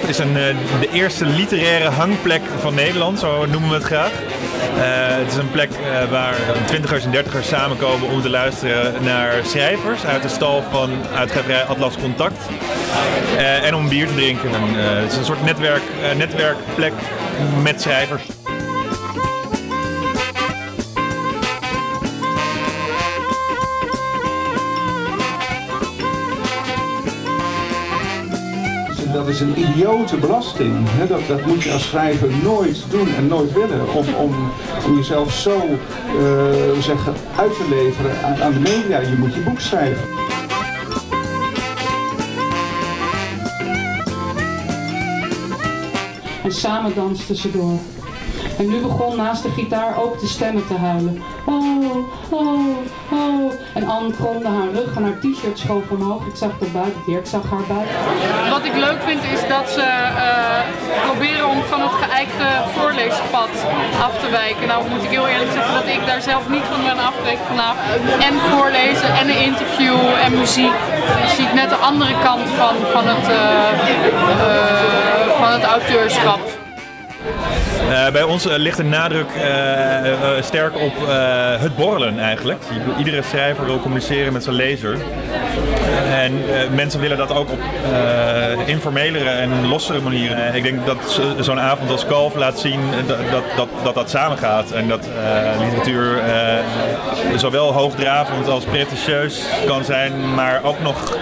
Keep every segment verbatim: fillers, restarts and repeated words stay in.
Het is een, de eerste literaire hangplek van Nederland, zo noemen we het graag. Uh, het is een plek uh, waar twintigers en dertigers samenkomen om te luisteren naar schrijvers uit de stal van uitgeverij Atlas Contact. Uh, en om bier te drinken. En, uh, het is een soort netwerk, uh, netwerkplek met schrijvers. Dat is een idiote belasting. Dat, dat moet je als schrijver nooit doen en nooit willen. Om, om, om jezelf zo uh, zeggen, uit te leveren aan, aan de media. Je moet je boek schrijven. En samen dansen tussendoor. En nu begon naast de gitaar ook de stemmen te huilen. Oh, oh, oh. En Anne kromde haar rug en haar t-shirt schoof omhoog. Ik zag de buik, Dirk zag haar buik. Wat ik leuk vind is dat ze uh, proberen om van het geëikte voorleespad af te wijken. Nou moet ik heel eerlijk zeggen dat ik daar zelf niet van ben afgebreken vanaf. En voorlezen en een interview en muziek. Je ziet net de andere kant van, van, het, uh, uh, van het auteurschap. Uh, bij ons uh, ligt een nadruk uh, uh, sterk op uh, het borrelen eigenlijk. Iedere schrijver wil communiceren met zijn lezer. En uh, mensen willen dat ook op uh, informelere en lossere manieren. Uh, ik denk dat zo'n avond als Kalf laat zien dat dat, dat, dat, dat samengaat. En dat uh, literatuur uh, zowel hoogdravend als pretentieus kan zijn, maar ook nog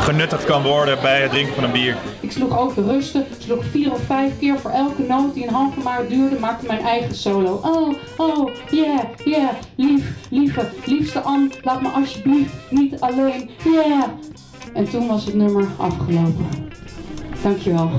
genuttigd kan worden bij het drinken van een bier. Ik sloeg ook de rusten, sloeg vier of vijf keer voor elke noot die een halve maand duurde, maakte mijn eigen solo. Oh, oh, yeah, yeah, lief, lieve, liefste Anne, laat me alsjeblieft niet alleen, yeah. En toen was het nummer afgelopen. Dankjewel.